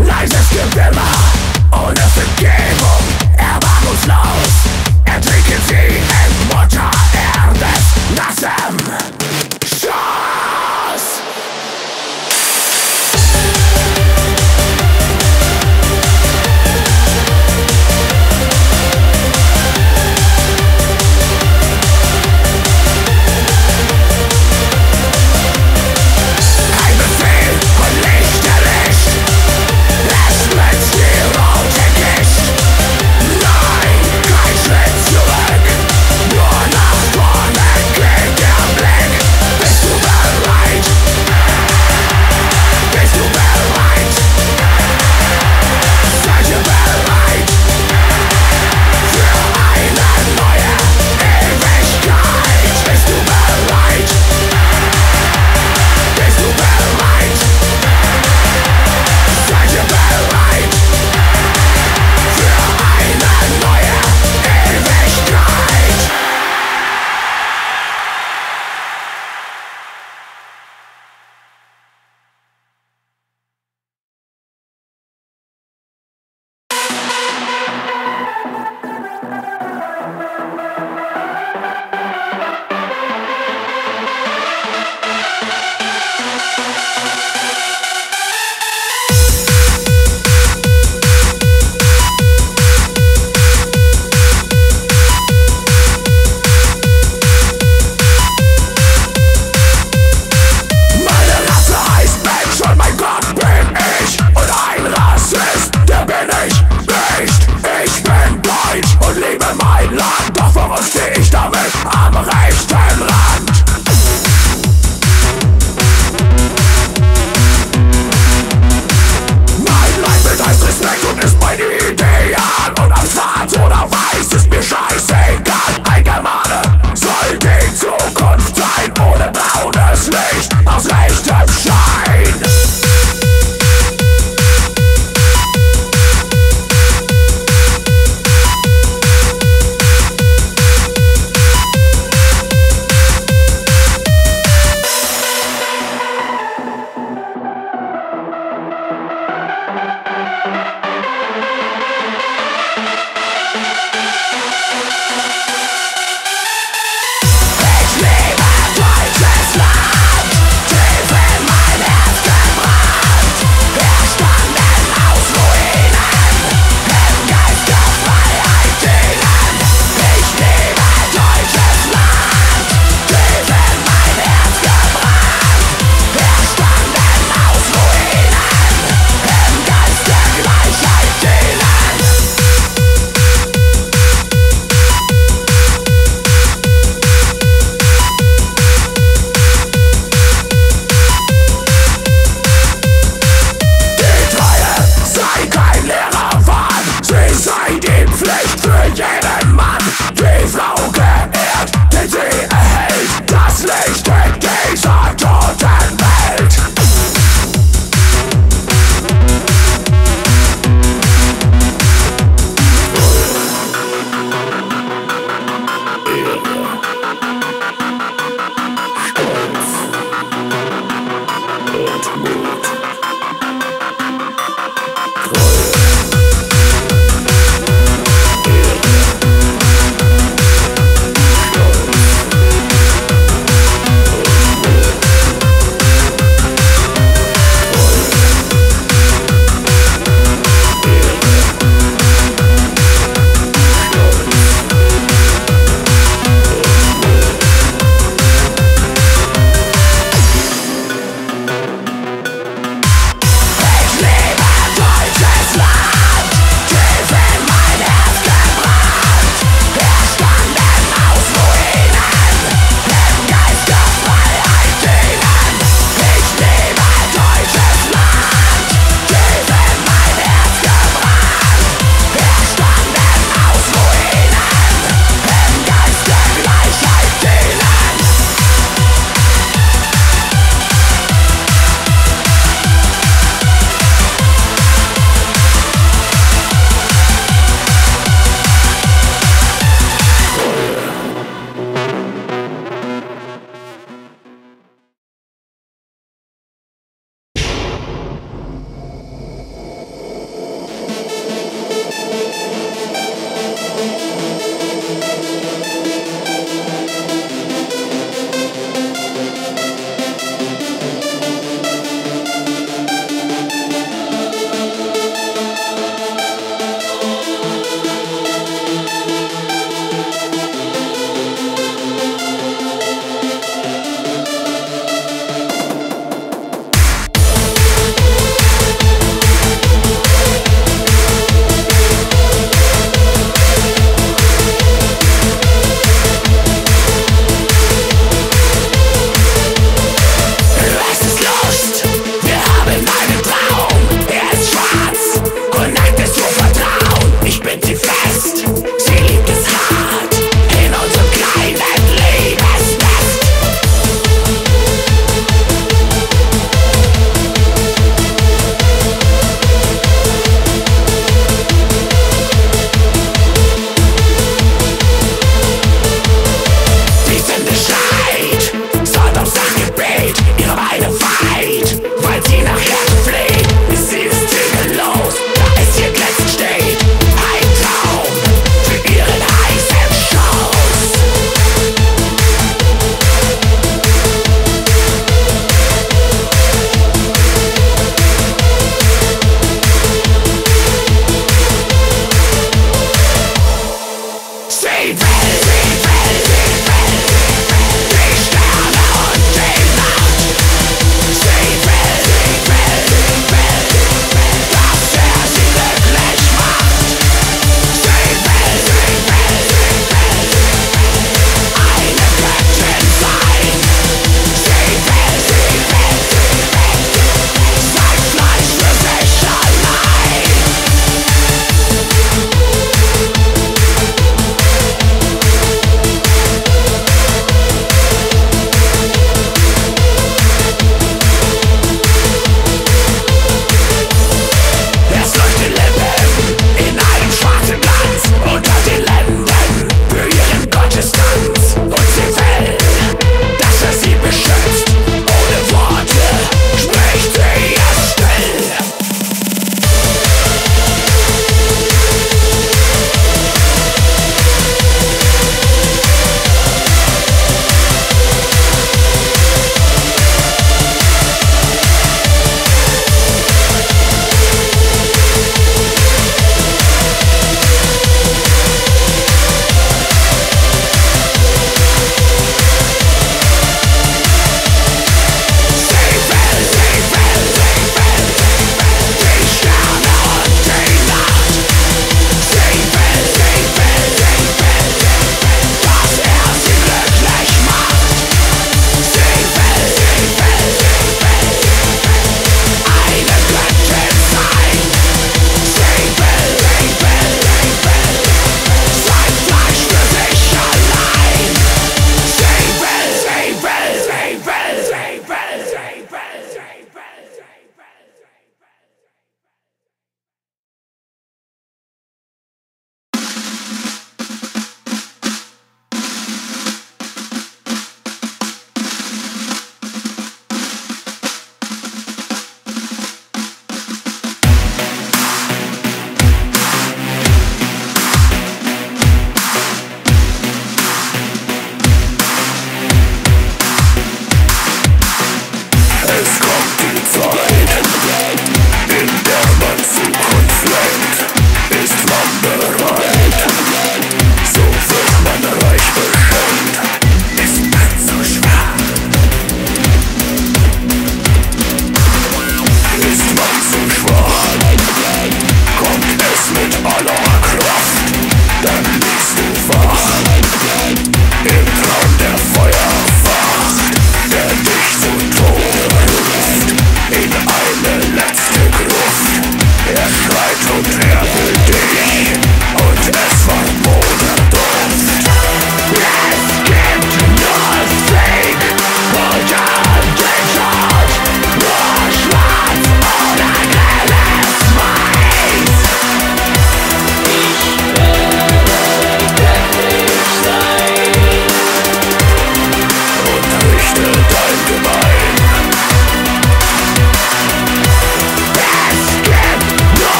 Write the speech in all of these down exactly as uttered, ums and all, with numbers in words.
Life is still tema, all is forgiven. Everyone's lost, and drinking tea and water, and there's nothing. Life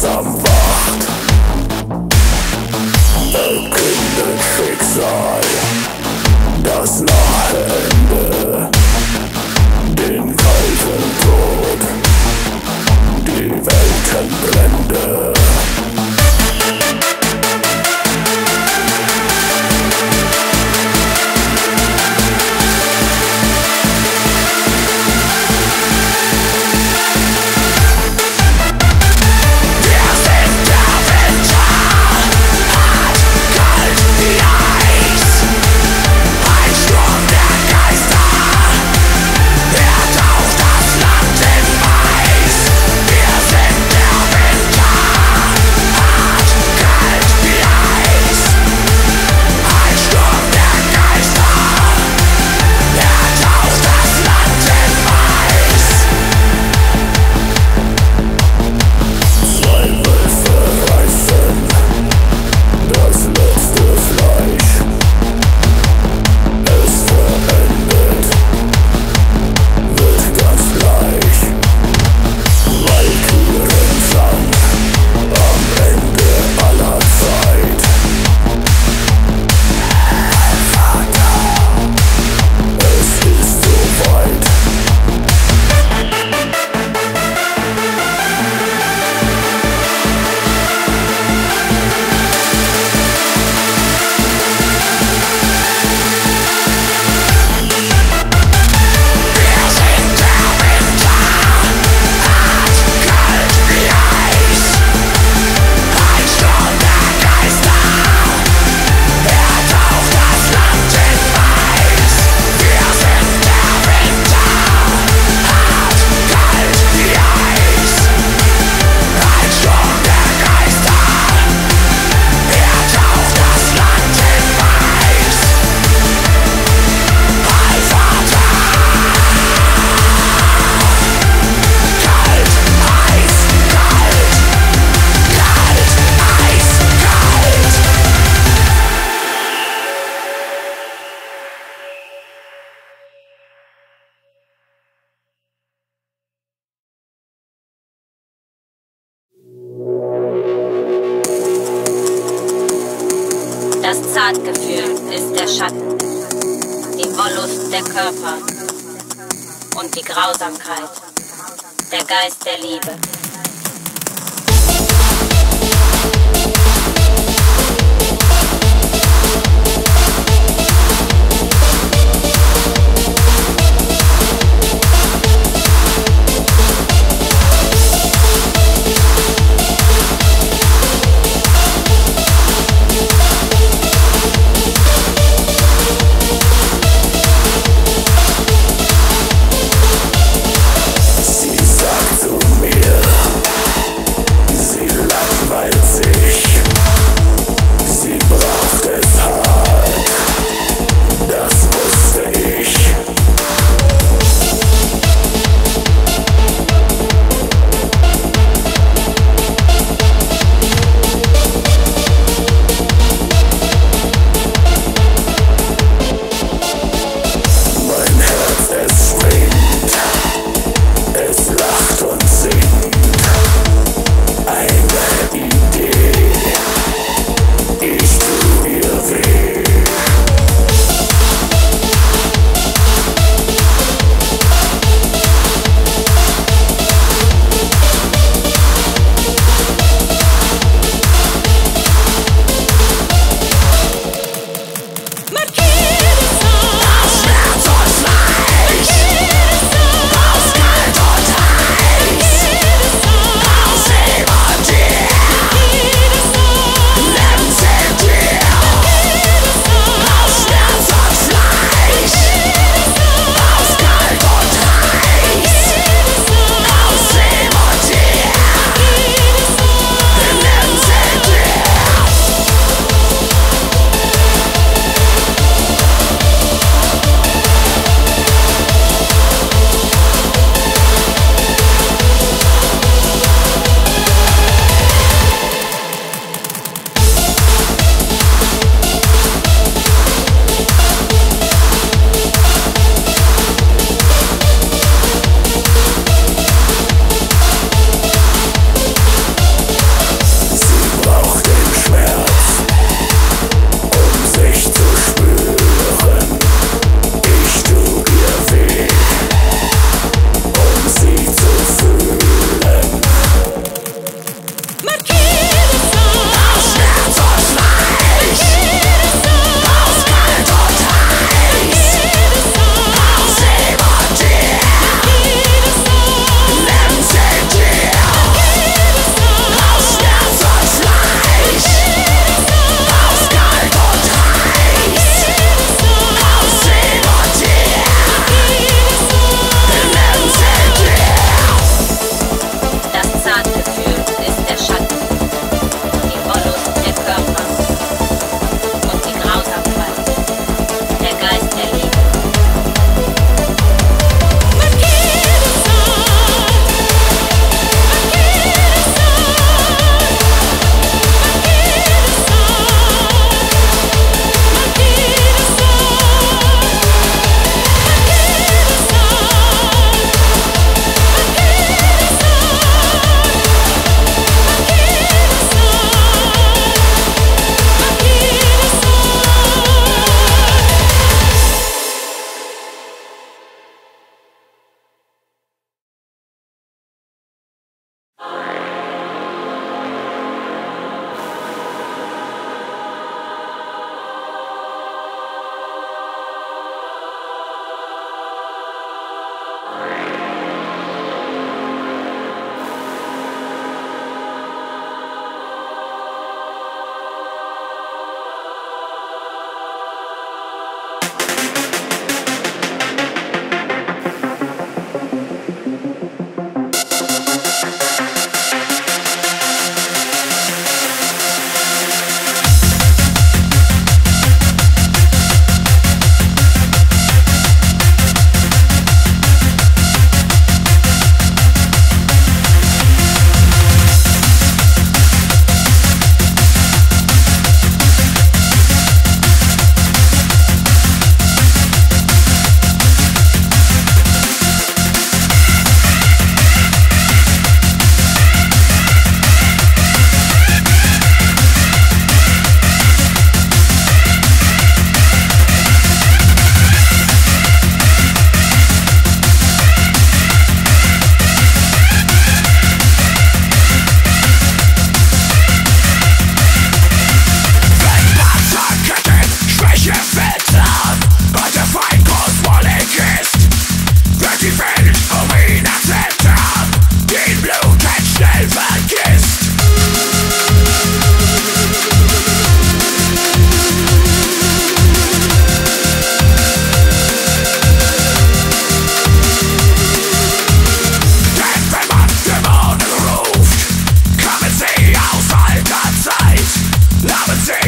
Versammelt. Verkündet Schicksal das Nachende, den kalten Tod, die Weltenblende. Das Zartgefühl ist der Schatten, die Wollust der Körper und die Grausamkeit, der Geist der Liebe. Yeah. Love and say